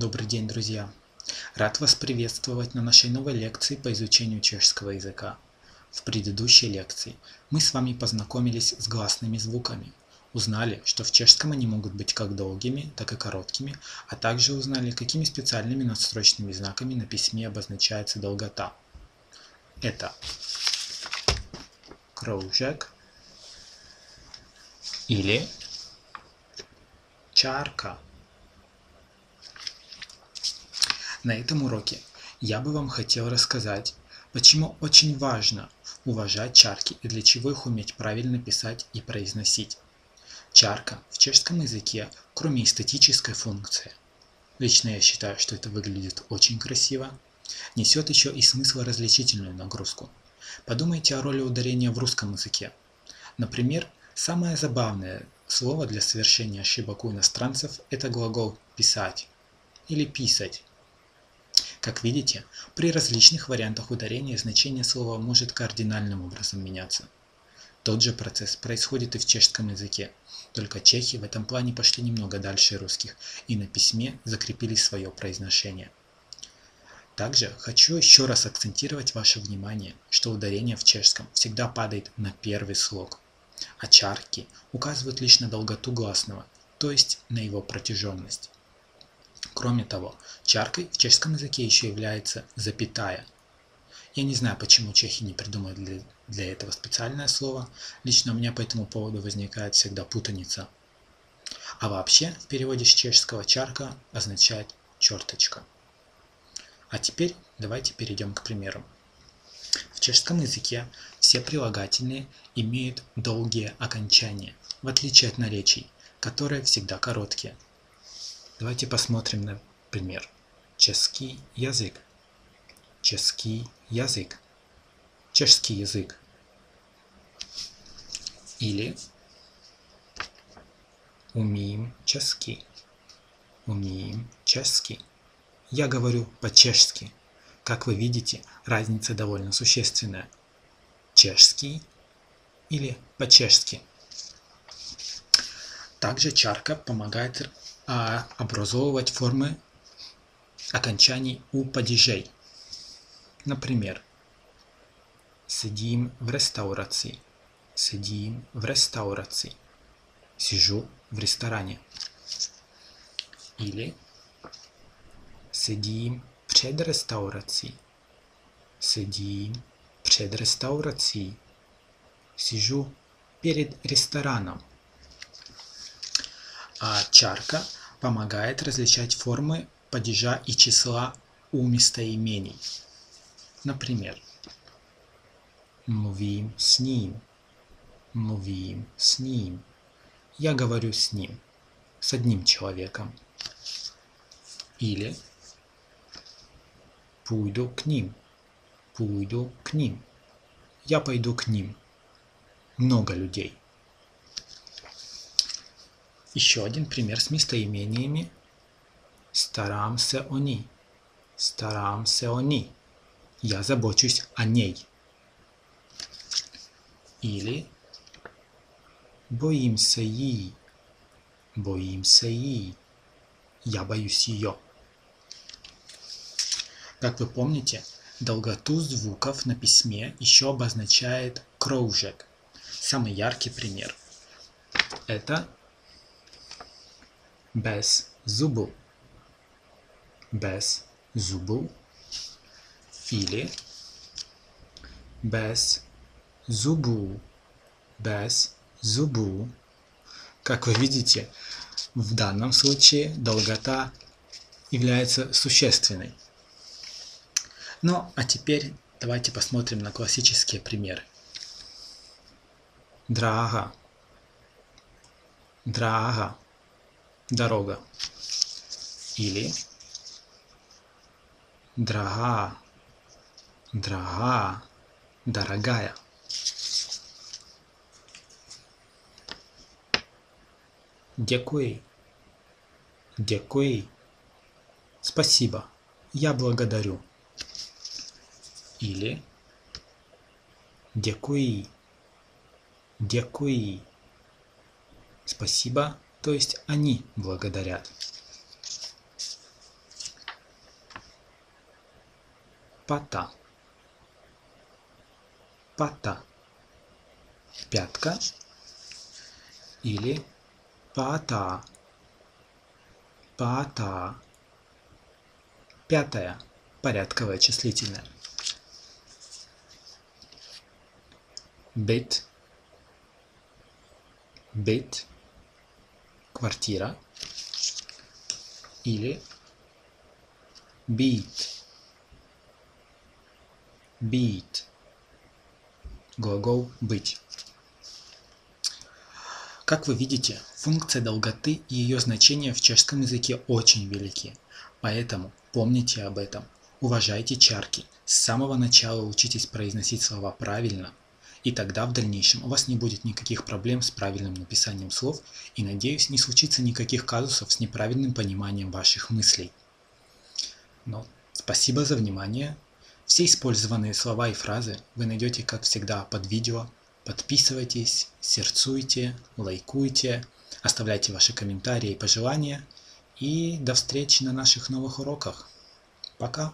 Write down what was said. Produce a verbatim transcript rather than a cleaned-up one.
Добрый день, друзья! Рад вас приветствовать на нашей новой лекции по изучению чешского языка. В предыдущей лекции мы с вами познакомились с гласными звуками, узнали, что в чешском они могут быть как долгими, так и короткими, а также узнали, какими специальными надстрочными знаками на письме обозначается долгота. Это кружек или чарка. На этом уроке я бы вам хотел рассказать, почему очень важно уважать чарки и для чего их уметь правильно писать и произносить. Чарка в чешском языке, кроме эстетической функции, лично я считаю, что это выглядит очень красиво, несет еще и смыслоразличительную нагрузку. Подумайте о роли ударения в русском языке. Например, самое забавное слово для совершения ошибок у иностранцев – это глагол «писать» или «писать». Как видите, при различных вариантах ударения значение слова может кардинальным образом меняться. Тот же процесс происходит и в чешском языке, только чехи в этом плане пошли немного дальше русских и на письме закрепили свое произношение. Также хочу еще раз акцентировать ваше внимание, что ударение в чешском всегда падает на первый слог, а чарки указывают лишь на долготу гласного, то есть на его протяженность. Кроме того, чаркой в чешском языке еще является запятая. Я не знаю, почему чехи не придумали для, для этого специальное слово. Лично у меня по этому поводу возникает всегда путаница. А вообще, в переводе с чешского чарка означает черточка. А теперь давайте перейдем к примеру. В чешском языке все прилагательные имеют долгие окончания, в отличие от наречий, которые всегда короткие. Давайте посмотрим на пример. Чешский язык. Чешский язык. Чешский язык. Или умеем чешский. Умеем чешский. Я говорю по-чешски. Как вы видите, разница довольно существенная. Чешский или по-чешски. Также чарка помогает а образовывать формы окончаний у падежей. Например, сидим в ресторации, сидим в ресторации, сижу в ресторане. Или сидим пред ресторацией, сидим пред ресторацией, сижу перед рестораном. А чарка помогает различать формы падежа и числа у местоимений. Например, млuvím с ним, млuvím с ним. Я говорю с ним, с одним человеком. Или пойду к ним, пойду к ним. Я пойду к ним. Много людей. Еще один пример с местоимениями. Стараемся о ней. Стараемся о ней. Я забочусь о ней. Или боимся ей. Боимся ей. Я боюсь ее. Как вы помните, долготу звуков на письме еще обозначает кружек. Самый яркий пример. Это без зубов, без зубов, или без зубов, без зубов. Как вы видите, в данном случае долгота является существенной. Ну, а теперь давайте посмотрим на классические примеры. Драга, драга. Дорога. Или драга, драга, дорогая. Дякуй, дякуй, спасибо, я благодарю. Или дякуй, дякуй, спасибо. То есть они благодарят. pata, pata, пятка или пата, пата, пятая, порядковое числительное. Бит, бит, квартира или бит, бит, глагол быть. Как вы видите, функция долготы и ее значения в чешском языке очень велики, поэтому помните об этом, уважайте чарки, с самого начала учитесь произносить слова правильно, и тогда в дальнейшем у вас не будет никаких проблем с правильным написанием слов и, надеюсь, не случится никаких казусов с неправильным пониманием ваших мыслей. Но спасибо за внимание. Все использованные слова и фразы вы найдете, как всегда, под видео. Подписывайтесь, сердцуйте, лайкуйте, оставляйте ваши комментарии и пожелания. И до встречи на наших новых уроках. Пока!